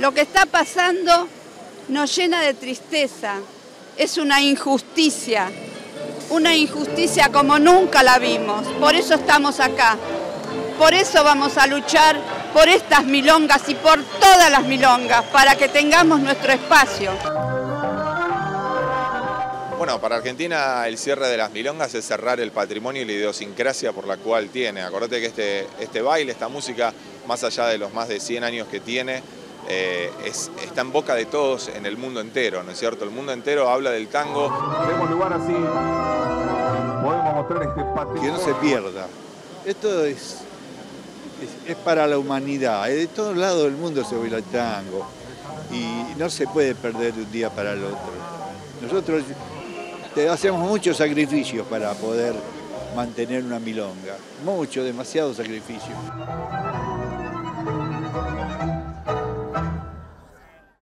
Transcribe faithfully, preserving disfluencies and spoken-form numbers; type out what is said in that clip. Lo que está pasando nos llena de tristeza, es una injusticia, una injusticia como nunca la vimos, por eso estamos acá, por eso vamos a luchar por estas milongas y por todas las milongas, para que tengamos nuestro espacio. Bueno, para Argentina el cierre de las milongas es cerrar el patrimonio y la idiosincrasia por la cual tiene. Acordate que este, este baile, esta música, más allá de los más de cien años que tiene, eh, es, está en boca de todos en el mundo entero, ¿no es cierto? El mundo entero habla del tango. Tenemos lugar así, podemos mostrar este patrimonio. Que no se pierda. Esto es, es, es para la humanidad. De todos lados del mundo se baila el tango. Y no se puede perder de un día para el otro. Nosotros hacemos muchos sacrificios para poder mantener una milonga, mucho, demasiado sacrificio.